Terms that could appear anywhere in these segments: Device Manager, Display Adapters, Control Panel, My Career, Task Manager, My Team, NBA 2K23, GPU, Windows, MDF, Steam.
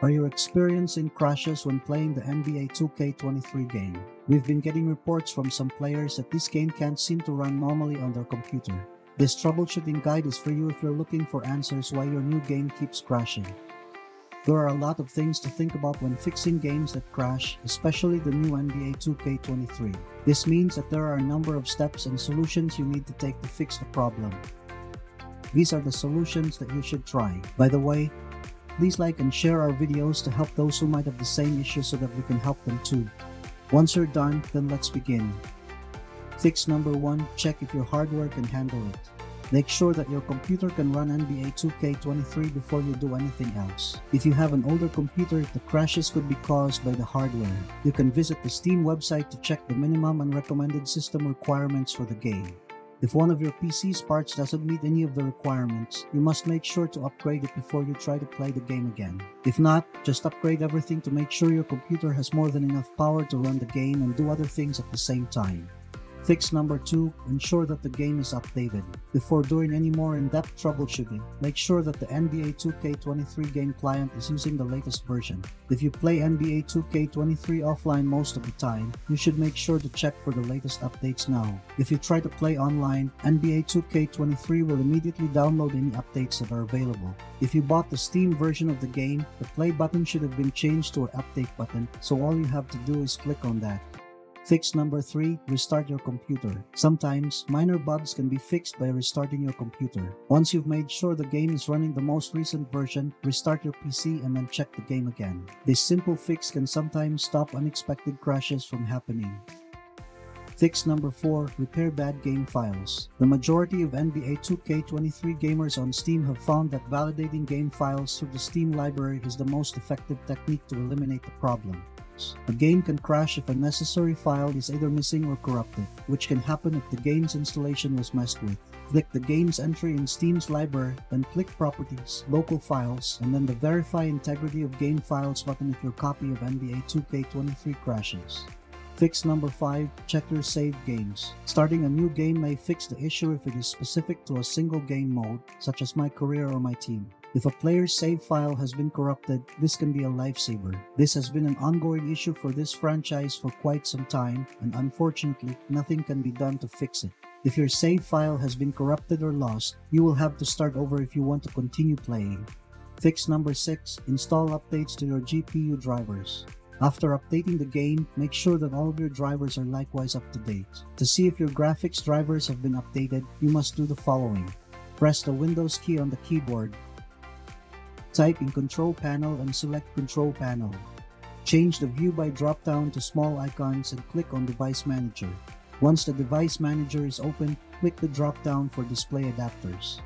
Are you experiencing crashes when playing the NBA 2K23 game? We've been getting reports from some players that this game can't seem to run normally on their computer. This troubleshooting guide is for you if you're looking for answers why your new game keeps crashing. There are a lot of things to think about when fixing games that crash, especially the new NBA 2K23. This means that there are a number of steps and solutions you need to take to fix the problem. These are the solutions that you should try. By the way, please like and share our videos to help those who might have the same issue so that we can help them too. Once you're done, then let's begin. Fix number 1, check if your hardware can handle it. Make sure that your computer can run NBA 2K23 before you do anything else. If you have an older computer, the crashes could be caused by the hardware. You can visit the Steam website to check the minimum and recommended system requirements for the game. If one of your PC's parts doesn't meet any of the requirements, you must make sure to upgrade it before you try to play the game again. If not, just upgrade everything to make sure your computer has more than enough power to run the game and do other things at the same time. Fix number 2, ensure that the game is updated. Before doing any more in-depth troubleshooting, make sure that the NBA 2K23 game client is using the latest version. If you play NBA 2K23 offline most of the time, you should make sure to check for the latest updates now. If you try to play online, NBA 2K23 will immediately download any updates that are available. If you bought the Steam version of the game, the play button should have been changed to an update button, so all you have to do is click on that. Fix number 3, restart your computer. Sometimes, minor bugs can be fixed by restarting your computer. Once you've made sure the game is running the most recent version, restart your PC and then check the game again. This simple fix can sometimes stop unexpected crashes from happening. Fix number 4, repair bad game files. The majority of NBA 2K23 gamers on Steam have found that validating game files through the Steam library is the most effective technique to eliminate the problem. A game can crash if a necessary file is either missing or corrupted, which can happen if the game's installation was messed with. Click the game's entry in Steam's library, then click Properties, Local Files, and then the Verify Integrity of Game Files button if your copy of NBA 2K23 crashes. Fix number 5, check your saved games. Starting a new game may fix the issue if it is specific to a single game mode, such as My Career or My Team. If a player's save file has been corrupted, this can be a lifesaver. This has been an ongoing issue for this franchise for quite some time, and unfortunately, nothing can be done to fix it. If your save file has been corrupted or lost, you will have to start over if you want to continue playing. Fix number 6, install updates to your GPU drivers. After updating the game, make sure that all of your drivers are likewise up to date. To see if your graphics drivers have been updated, you must do the following. Press the Windows key on the keyboard. Type in Control Panel and select Control Panel. Change the View by drop-down to Small Icons and click on Device Manager. Once the Device Manager is open, click the drop-down for Display Adapters.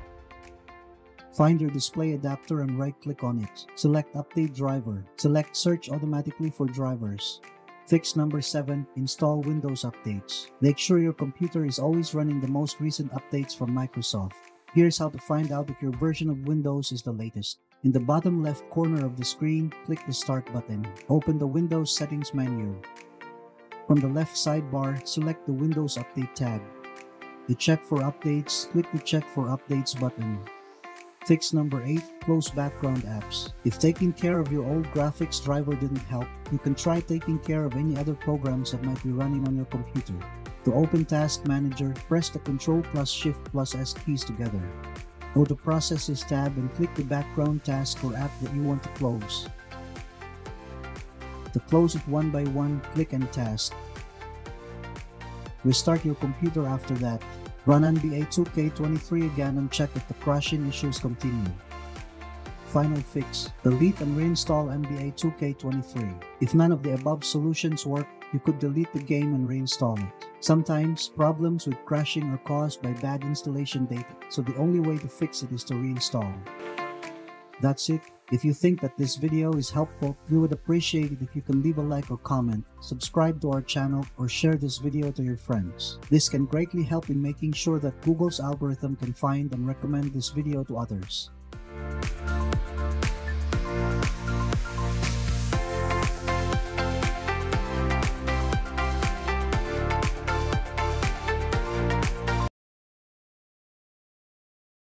Find your display adapter and right-click on it. Select Update Driver. Select Search Automatically for Drivers. Fix number 7, install Windows updates. Make sure your computer is always running the most recent updates from Microsoft. Here's how to find out if your version of Windows is the latest. In the bottom left corner of the screen, click the Start button. Open the Windows Settings menu. From the left sidebar, select the Windows Update tab. To check for updates, click the Check for Updates button. Fix number 8, close background apps. If taking care of your old graphics driver didn't help, you can try taking care of any other programs that might be running on your computer. To open Task Manager, press the Ctrl+Shift+S keys together. Go to Processes tab and click the background task or app that you want to close. To close it one by one, click End Task. Restart your computer after that. Run NBA 2K23 again and check if the crashing issues continue. Final fix, delete and reinstall NBA 2K23. If none of the above solutions work, you could delete the game and reinstall it. Sometimes, problems with crashing are caused by bad installation data, so the only way to fix it is to reinstall. That's it. If you think that this video is helpful, we would appreciate it if you can leave a like or comment, subscribe to our channel, or share this video to your friends. This can greatly help in making sure that Google's algorithm can find and recommend this video to others.